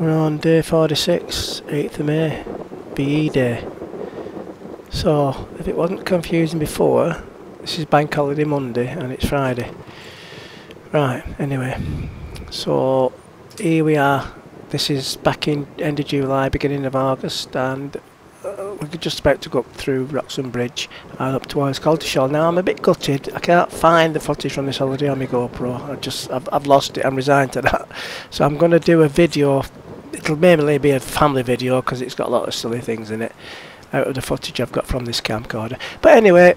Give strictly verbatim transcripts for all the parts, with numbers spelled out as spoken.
We're on day forty-six, eighth of May, V E Day. So, if it wasn't confusing before, this is Bank Holiday Monday and it's Friday. Right, anyway, so here we are. This is back in end of July, beginning of August, and uh, we're just about to go up through Roxham Bridge and up towards Coltishall. Now, I'm a bit gutted. I can't find the footage from this holiday on my GoPro. I just, I've, I've lost it. I'm resigned to that. So I'm going to do a video. It'll mainly be a family video because it's got a lot of silly things in it out of the footage I've got from this camcorder. But anyway,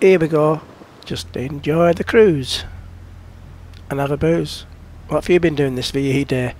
here we go. Just enjoy the cruise and have a booze. What have you been doing this V E Day?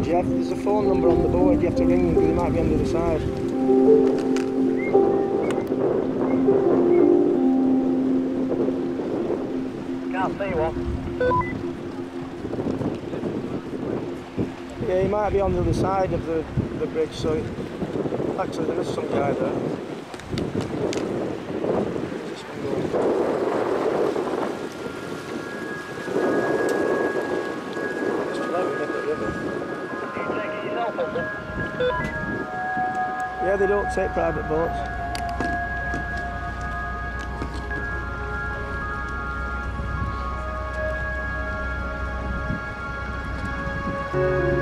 Jeff, there's a phone number on the board, you have to ring them because they might be on the other side. Can't see one. Yeah, he might be on the other side of the, the bridge, so actually there is some guy there. Yeah, they don't take private boats. Mm.